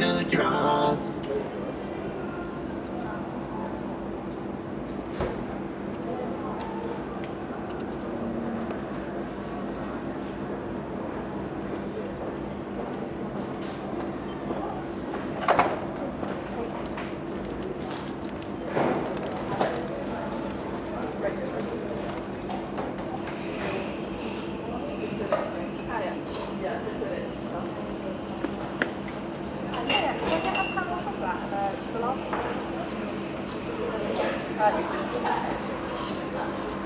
who draws. I think